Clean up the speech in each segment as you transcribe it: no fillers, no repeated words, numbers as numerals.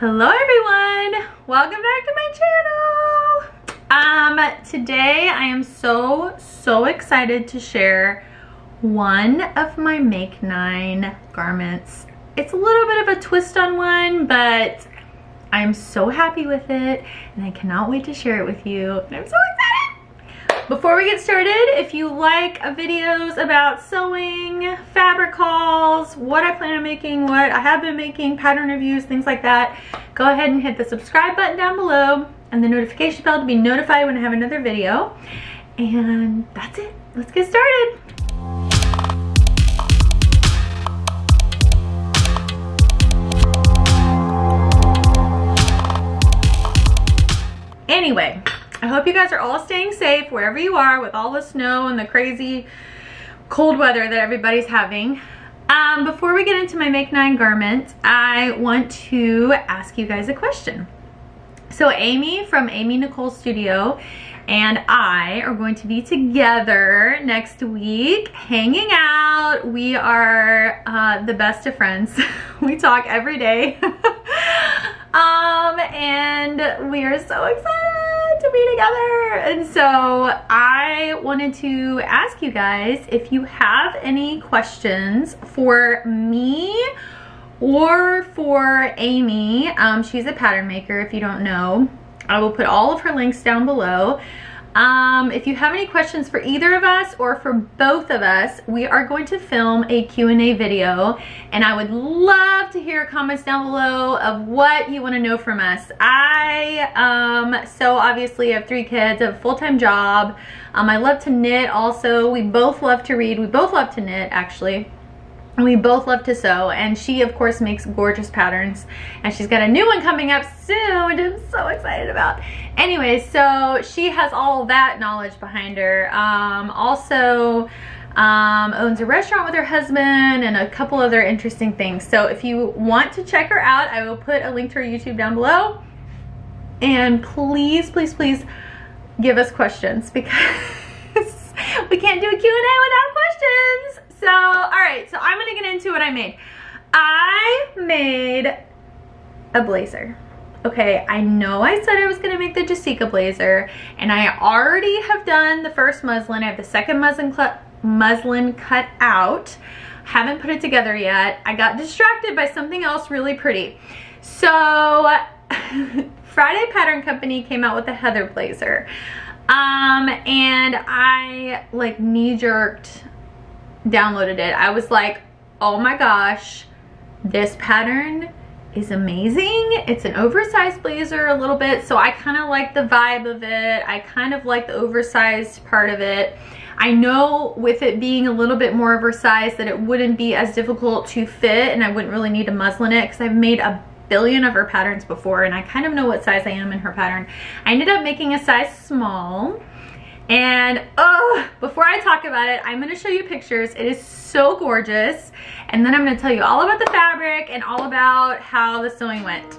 Hello everyone, welcome back to my channel. Today I am so excited to share one of my Make 9 garments. It's a little bit of a twist on one, but I'm so happy with it and I cannot wait to share it with you, and I'm so excited. Before we get started, if you like videos about sewing, fabric hauls, what I plan on making, what I have been making, pattern reviews, things like that, go ahead and hit the subscribe button down below and the notification bell to be notified when I have another video. And that's it, let's get started. Anyway, I hope you guys are all staying safe wherever you are with all the snow and the crazy cold weather that everybody's having. Before we get into my Make 9 garment, I want to ask you guys a question. So Amy from Amy Nicole Studio and I are going to be together next week hanging out. We are the best of friends. We talk every day. And we are so excited to be together. And so I wanted to ask you guys if you have any questions for me or for Amy. She's a pattern maker, if you don't know. I will put all of her links down below. If you have any questions for either of us or for both of us, we are going to film a Q&A video, and I would love to hear comments down below of what you want to know from us. So obviously I have three kids, I have a full-time job. I love to knit also. We both love to read. We both love to knit, actually. And we both love to sew, and she of course makes gorgeous patterns, and she's got a new one coming up soon, which I'm so excited about. Anyway, so she has all that knowledge behind her. Also owns a restaurant with her husband and a couple other interesting things. So if you want to check her out, I will put a link to her YouTube down below. And please, please, please give us questions, because we can't do a Q&A without questions. So, all right, so I'm gonna get into what I made. I made a blazer. Okay, I know I said I was gonna make the Jasika blazer, and I already have done the first muslin. I have the second muslin cut out. Haven't put it together yet. I got distracted by something else really pretty. So, Friday Pattern Company came out with the Heather blazer. And I like knee-jerked downloaded it. I was like, oh my gosh, this pattern is amazing. It's an oversized blazer a little bit, so I kind of like the vibe of it. I kind of like the oversized part of it. I know with it being a little bit more oversized that it wouldn't be as difficult to fit, and I wouldn't really need to muslin it because I've made a billion of her patterns before and I kind of know what size I am in her pattern. I ended up making a size small. And oh, before I talk about it, I'm gonna show you pictures. It is so gorgeous. And then I'm gonna tell you all about the fabric and all about how the sewing went.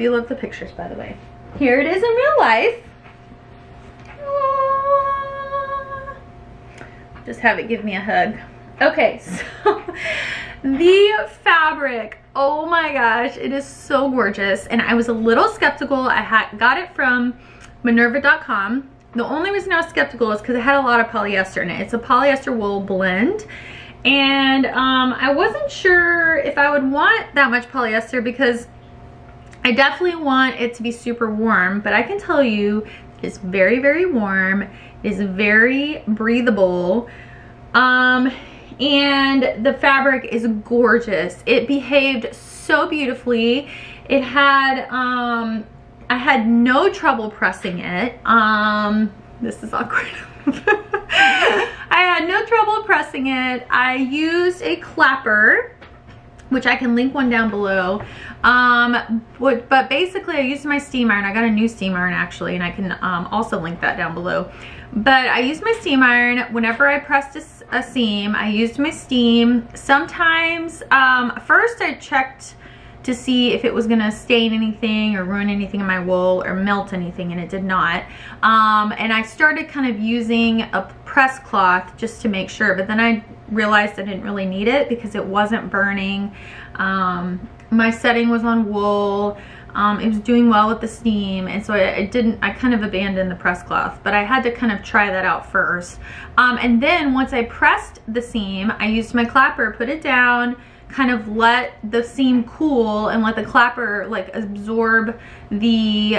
You love the pictures, by the way. Here it is in real life. Just have it give me a hug. Okay, so the fabric, oh my gosh, it is so gorgeous. And I was a little skeptical. I got it from minerva.com. The only reason I was skeptical is because it had a lot of polyester in it. It's a polyester wool blend. And I wasn't sure if I would want that much polyester, because I definitely want it to be super warm, but I can tell you it's very, very warm. It is very breathable. And the fabric is gorgeous. It behaved so beautifully. It had, I had no trouble pressing it. This is awkward. I had no trouble pressing it. I used a clapper which I can link one down below. But basically I used my steam iron. I got a new steam iron actually, and I can also link that down below. But I used my steam iron whenever I pressed a seam. I used my steam. Sometimes, first I checked to see if it was gonna stain anything or ruin anything in my wool or melt anything, and it did not. And I started kind of using a press cloth just to make sure, but then I realized I didn't really need it because it wasn't burning. My setting was on wool. It was doing well with the steam, and so I kind of abandoned the press cloth, but I had to kind of try that out first. And then once I pressed the seam, I used my clapper, put it down, kind of let the seam cool and let the clapper like absorb the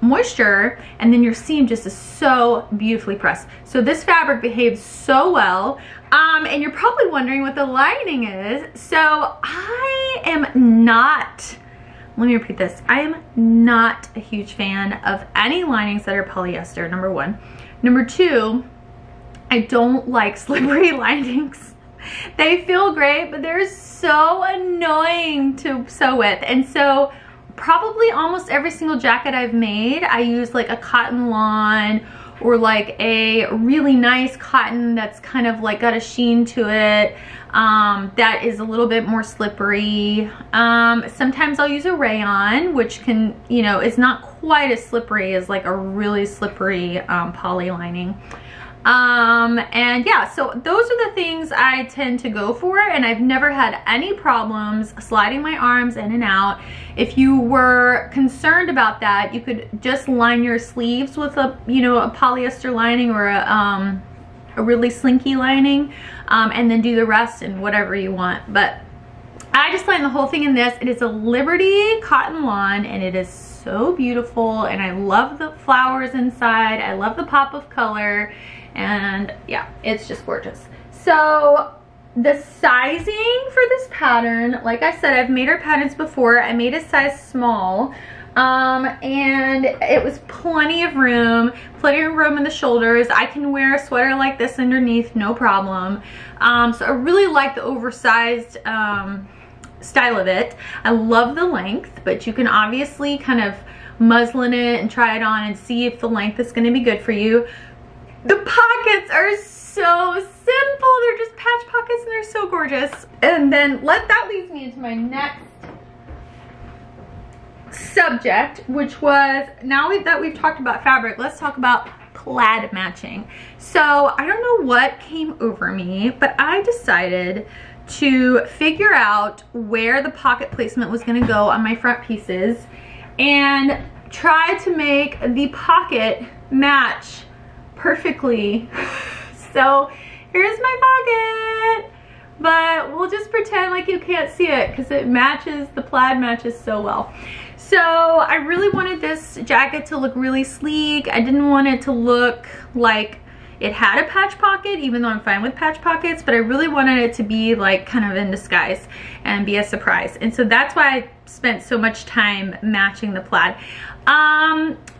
moisture, and then your seam just is so beautifully pressed. So this fabric behaves so well. And you're probably wondering what the lining is. So I am not, let me repeat this, I am not a huge fan of any linings that are polyester, number one. Number two, I don't like slippery linings. They feel great, but they're so annoying to sew with. And so probably almost every single jacket I've made, I use like a cotton lawn or like a really nice cotton that's kind of like got a sheen to it, that is a little bit more slippery. Sometimes I'll use a rayon, which can, you know, it's not quite as slippery as like a really slippery poly lining. And yeah, so those are the things I tend to go for, and I've never had any problems sliding my arms in and out. If you were concerned about that, you could just line your sleeves with a, you know, a polyester lining or a really slinky lining, and then do the rest in whatever you want. But I just lined the whole thing in this. It is a Liberty cotton lawn, and it is so beautiful, and I love the flowers inside. I love the pop of color. And yeah, it's just gorgeous. So the sizing for this pattern, like I said, I've made our patterns before. I made a size small, and it was plenty of room in the shoulders. I can wear a sweater like this underneath, no problem. So I really like the oversized style of it. I love the length, but you can obviously kind of muslin it and try it on and see if the length is going to be good for you. The pockets are so simple. They're just patch pockets, and they're so gorgeous. And then that leads me into my next subject, which was, now that we've talked about fabric, let's talk about plaid matching. So I don't know what came over me, but I decided to figure out where the pocket placement was going to go on my front pieces and try to make the pocket match perfectly. So here's my pocket, but we'll just pretend like you can't see it because it matches, the plaid matches so well. So I really wanted this jacket to look really sleek. I didn't want it to look like it had a patch pocket, even though I'm fine with patch pockets, but I really wanted it to be like kind of in disguise and be a surprise. And so that's why I spent so much time matching the plaid.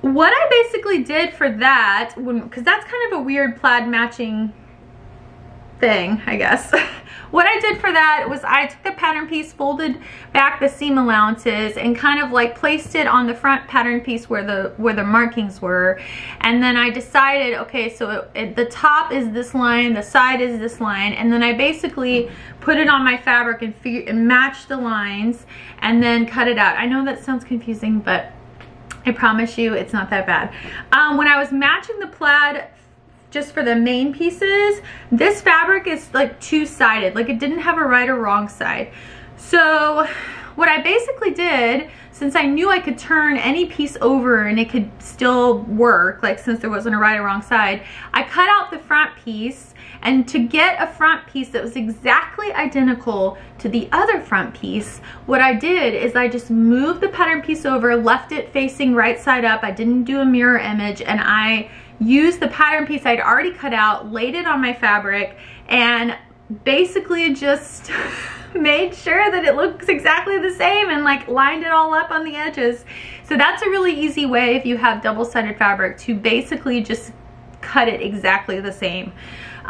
What I basically did for that, because that's kind of a weird plaid matching thing, I guess. What I did for that was I took the pattern piece, folded back the seam allowances, and kind of like placed it on the front pattern piece where the markings were. And then I decided, okay, so the top is this line, the side is this line, and then I basically put it on my fabric and matched the lines and then cut it out. I know that sounds confusing, but I promise you it's not that bad. When I was matching the plaid just for the main pieces, this fabric is like two-sided, like it didn't have a right or wrong side. So what I basically did, since I knew I could turn any piece over and it could still work, like since there wasn't a right or wrong side, I cut out the front piece, and to get a front piece that was exactly identical to the other front piece, what I did is I just moved the pattern piece over, left it facing right side up, I didn't do a mirror image, and I used the pattern piece I'd already cut out, laid it on my fabric, and basically just made sure that it looks exactly the same and like lined it all up on the edges. So that's a really easy way, if you have double-sided fabric, to basically just cut it exactly the same.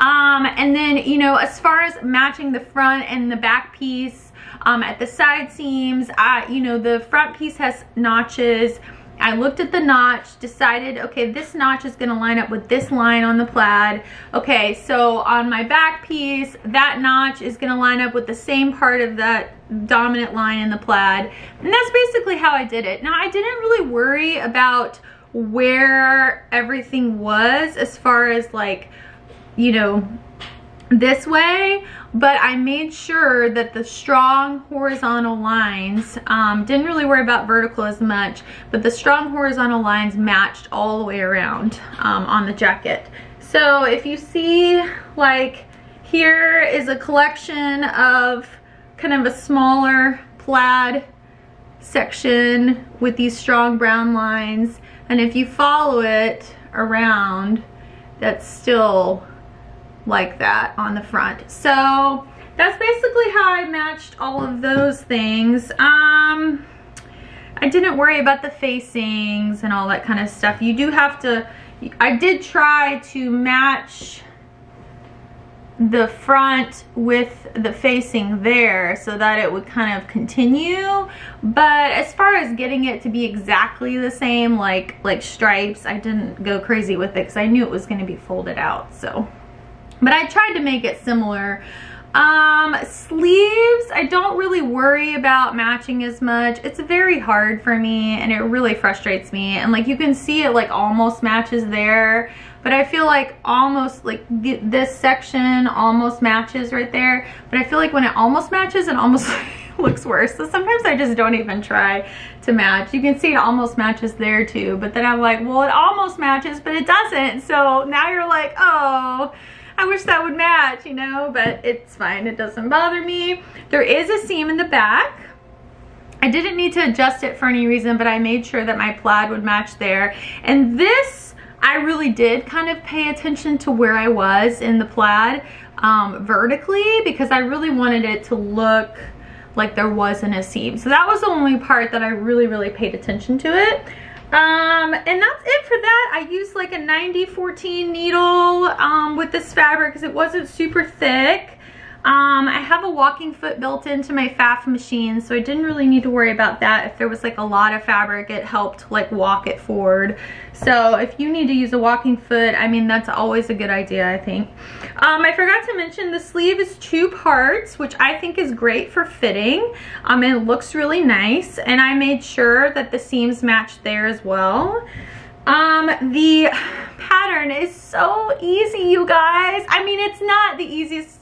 And then, you know, as far as matching the front and the back piece, at the side seams. You know, the front piece has notches. I looked at the notch, decided, okay, this notch is gonna line up with this line on the plaid. Okay, so on my back piece, that notch is gonna line up with the same part of that dominant line in the plaid. And that's basically how I did it. Now, I didn't really worry about where everything was as far as, like, you know, this way, but I made sure that the strong horizontal lines, didn't really worry about vertical as much, but the strong horizontal lines matched all the way around on the jacket. So if you see, like, here is a collection of kind of a smaller plaid section with these strong brown lines, and if you follow it around, that's still like that on the front. So that's basically how I matched all of those things. I didn't worry about the facings and all that kind of stuff. You do have to, I did try to match the front with the facing there so that it would kind of continue, but as far as getting it to be exactly the same, like stripes, I didn't go crazy with it because I knew it was going to be folded out. So, but I tried to make it similar. Sleeves, I don't really worry about matching as much. It's very hard for me and it really frustrates me. And like you can see it like almost matches there, but I feel like almost like this section almost matches right there. But I feel like when it almost matches, it almost looks worse. So sometimes I just don't even try to match. You can see it almost matches there too, but then I'm like, well, it almost matches, but it doesn't. So now you're like, oh, I wish that would match, you know, but it's fine. It doesn't bother me. There is a seam in the back. I didn't need to adjust it for any reason, but I made sure that my plaid would match there. And this, I really did kind of pay attention to where I was in the plaid vertically, because I really wanted it to look like there wasn't a seam. So that was the only part that I really, really paid attention to it. And that's it for that. I used like a 90/14 needle with this fabric because it wasn't super thick. I have a walking foot built into my Pfaff machine, so I didn't really need to worry about that. If there was like a lot of fabric, it helped like walk it forward. So if you need to use a walking foot, I mean, that's always a good idea, I think. I forgot to mention the sleeve is two parts, which I think is great for fitting. And it looks really nice, and I made sure that the seams matched there as well. The pattern is so easy, you guys. I mean, it's not the easiest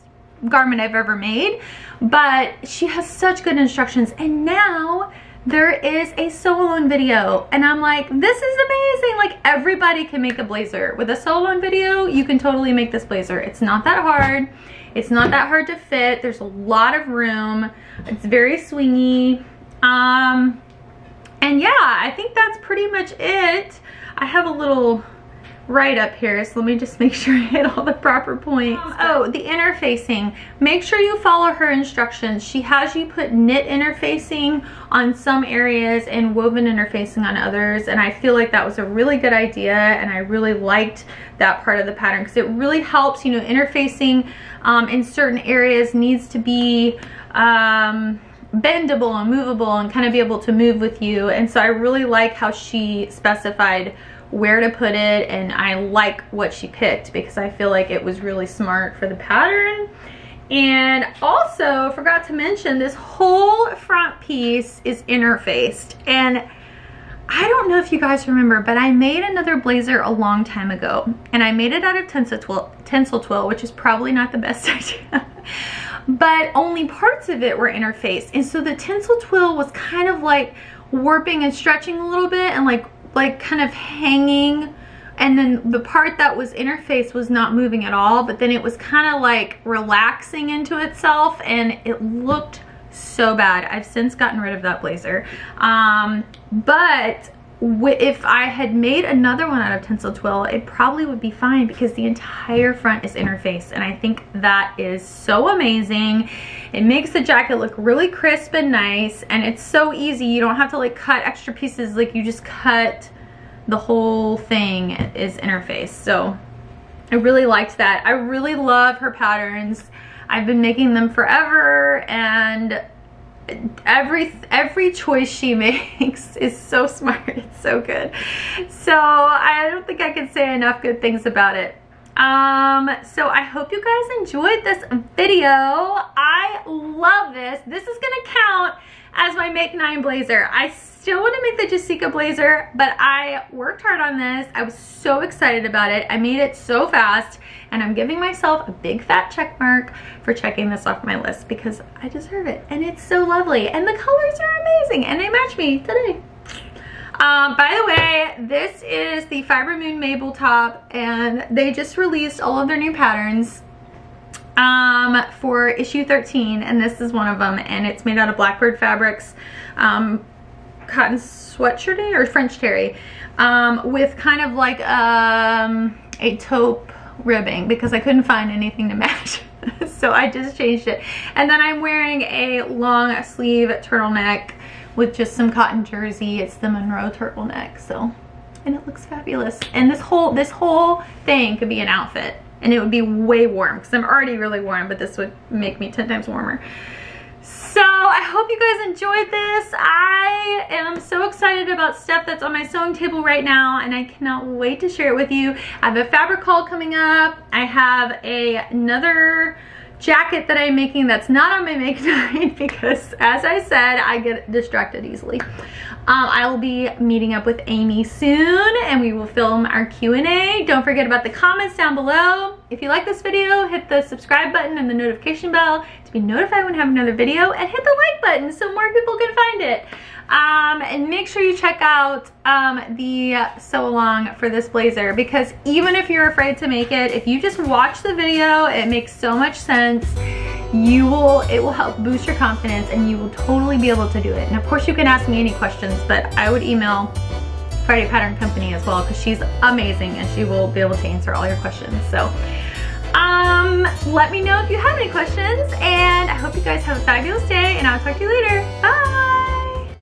garment I've ever made, but she has such good instructions, and now there is a sew-alone video, and I'm like, this is amazing. Like, everybody can make a blazer with a sew-alone video. You can totally make this blazer. It's not that hard. It's not that hard to fit. There's a lot of room. It's very swingy, and yeah, I think that's pretty much it. I have a little right up here, so let me just make sure I hit all the proper points. Oh, the interfacing. Make sure you follow her instructions. She has you put knit interfacing on some areas and woven interfacing on others, and I feel like that was a really good idea, and I really liked that part of the pattern because it really helps, you know, interfacing in certain areas needs to be bendable and movable and kind of be able to move with you, and so I really like how she specified where to put it, and I like what she picked because I feel like it was really smart for the pattern. And also, forgot to mention, this whole front piece is interfaced, and I don't know if you guys remember, but I made another blazer a long time ago, and I made it out of tencel twill, which is probably not the best idea, but only parts of it were interfaced, and so the tencel twill was kind of like warping and stretching a little bit and like kind of hanging, and then the part that was interfaced was not moving at all, but then it was kind of like relaxing into itself, and it looked so bad. I've since gotten rid of that blazer, but if I had made another one out of tencel twill, it probably would be fine because the entire front is interfaced, and I think that is so amazing. It makes the jacket look really crisp and nice, and it's so easy. You don't have to like cut extra pieces. Like, you just cut, the whole thing is interfaced. So I really liked that. I really love her patterns. I've been making them forever, and every choice she makes is so smart. It's so good. So I don't think I can say enough good things about it. So I hope you guys enjoyed this video. I love this. This is gonna count as my Make 9 blazer. I still want to make the Jasika blazer, but I worked hard on this. I was so excited about it. I made it so fast, and I'm giving myself a big fat check mark for checking this off my list because I deserve it, and it's so lovely, and the colors are amazing, and they match me today. By the way, this is the Fibre Mood Mabel top, and they just released all of their new patterns for issue 13, and this is one of them, and it's made out of Blackbird Fabrics cotton sweatshirting or French terry with kind of like a taupe ribbing because I couldn't find anything to match. So I just changed it. And then I'm wearing a long sleeve turtleneck with just some cotton jersey. It's the Monroe turtleneck, so, and it looks fabulous. And this whole thing could be an outfit, and it would be way warm because I'm already really warm, but this would make me 10 times warmer. So I hope you guys enjoyed this. I am so excited about stuff that's on my sewing table right now, and I cannot wait to share it with you. I have a fabric haul coming up. I have another jacket that I'm making that's not on my Make 9 because, as I said, I get distracted easily. I'll be meeting up with Amy soon, and we will film our Q&A. Don't forget about the comments down below. If you like this video, hit the subscribe button and the notification bell to be notified when I have another video, and hit the like button so more people can find it. And make sure you check out the sew along for this blazer, because even if you're afraid to make it, if you just watch the video, it makes so much sense. It will help boost your confidence, and you will totally be able to do it. And of course you can ask me any questions, but I would email Friday Pattern Company as well, because she's amazing and she will be able to answer all your questions. So let me know if you have any questions, and I hope you guys have a fabulous day, and I'll talk to you later.